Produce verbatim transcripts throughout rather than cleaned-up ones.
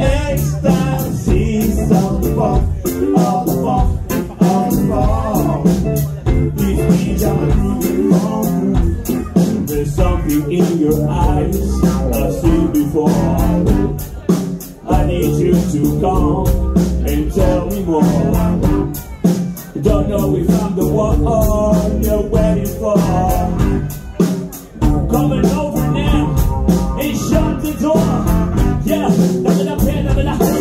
Ecstasies of the fall, of the fall, of the fall. Please be down through the phone. There's something in your eyes I've seen before. I need you to come and tell me more. Don't know if I'm the one you're waiting for. Coming over now and shut the door. Yeah, nothing up here, nothing up here.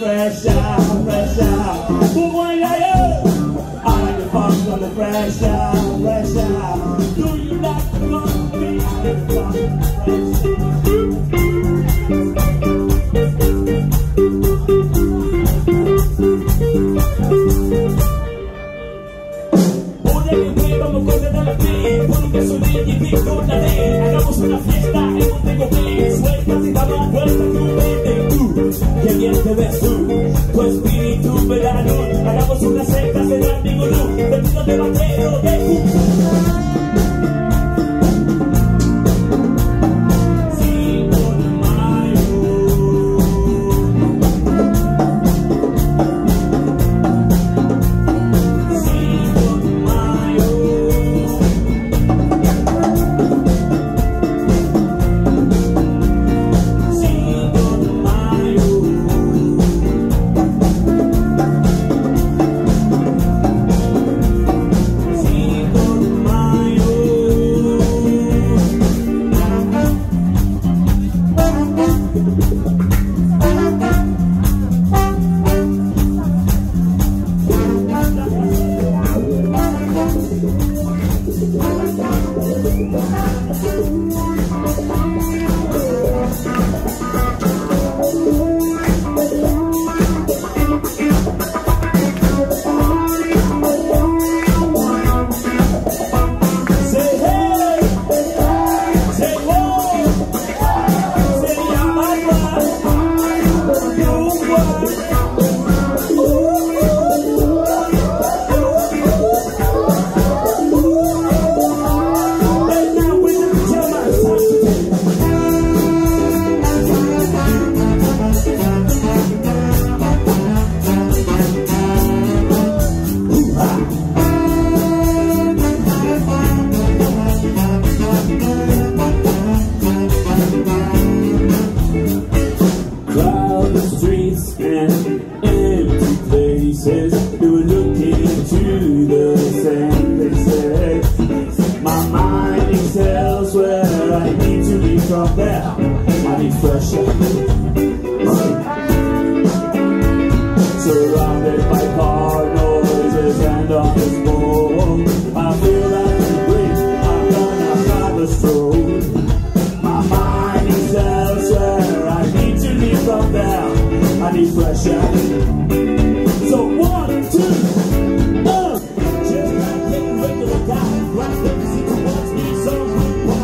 Fresh out, fresh out. I like the funk on the fresh out, fresh out. Do you not want me to funk, tu espíritu verano, hagamos una secta, cenar mi golú, vestido de vaquero de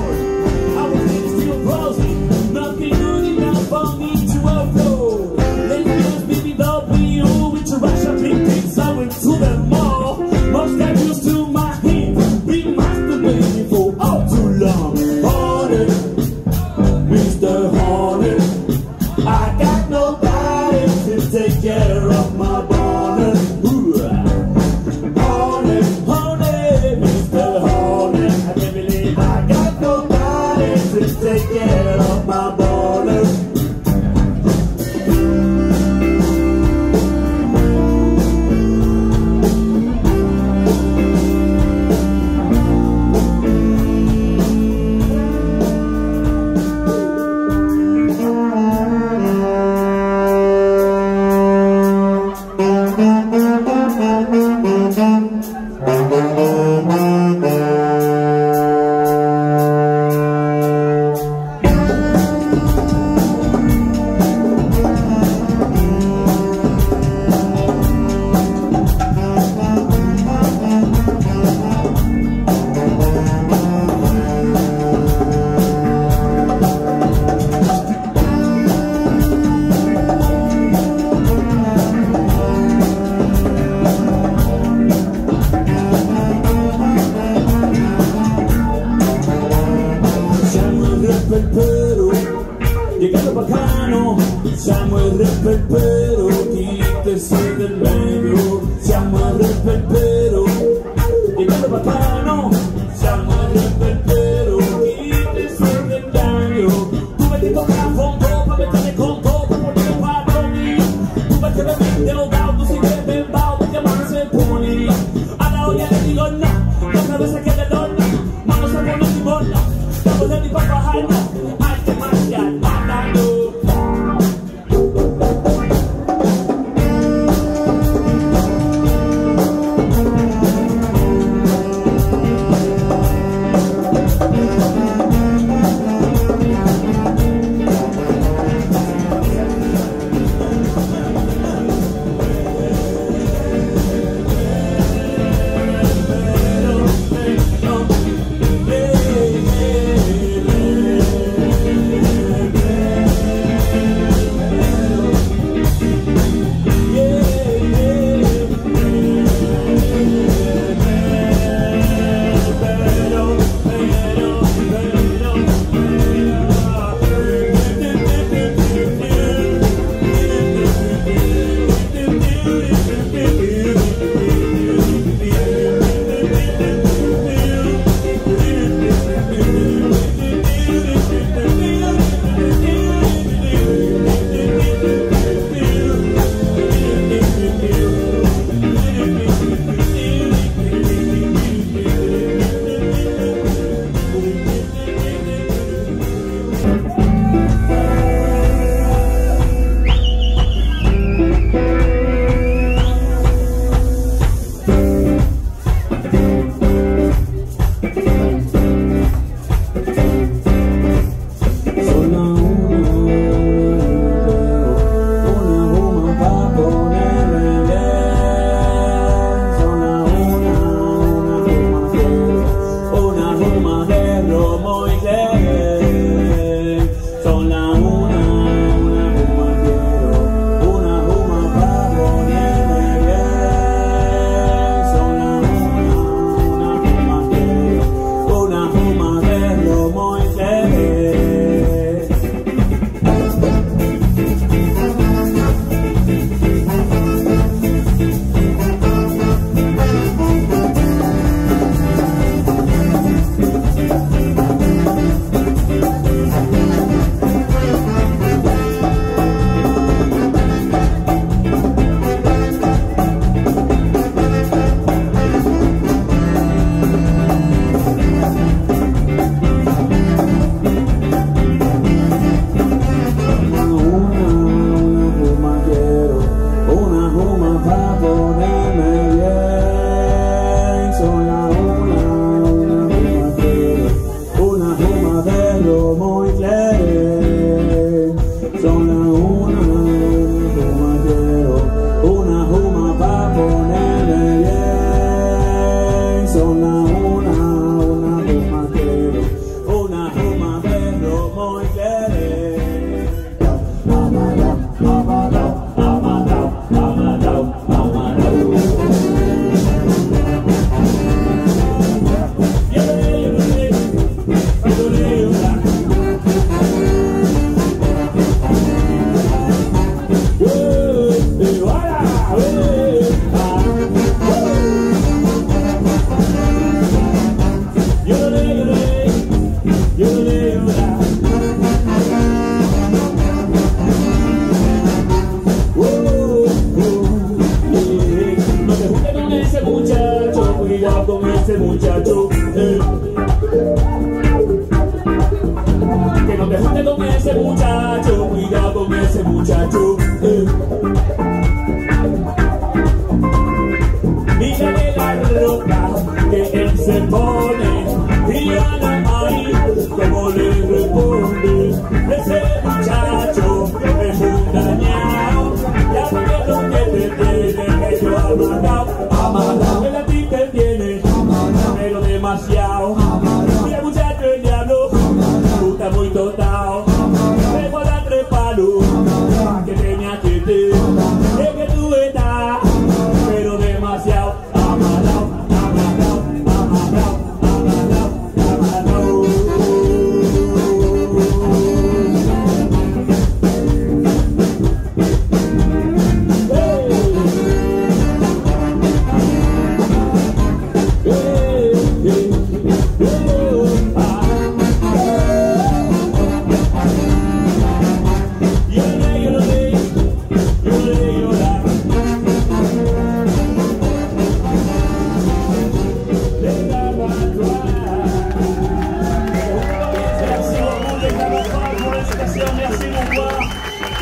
I was still frozen, nothing good enough for me to reperpero, llegando bacano, siamo il reperpero, di terzi del medio, siamo il reperpero, llegando bacano, siamo il reperpero, di terzi del medio, tu metti poco a fondo, pa' mettere con poco, pa' portare padroni, tu metti la mente lo gaudo, si beve il baudo, ti amano se puni, alla oia le dico no, non travessa che le donna, ma lo sa che non ti molla, la cosa di papà Jaina.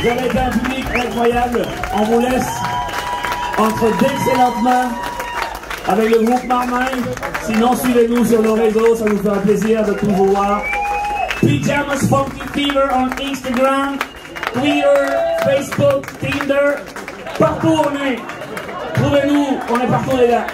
Vous avez été un public incroyable. On vous laisse entre d'excellentes mains avec le groupe Marmaille. Sinon, suivez-nous sur nos réseaux, ça nous fera plaisir de tout vous voir. Pyjamas Funky Fever on Instagram, Twitter, Facebook, Tinder. Partout on est. Trouvez-nous, on est partout les gars.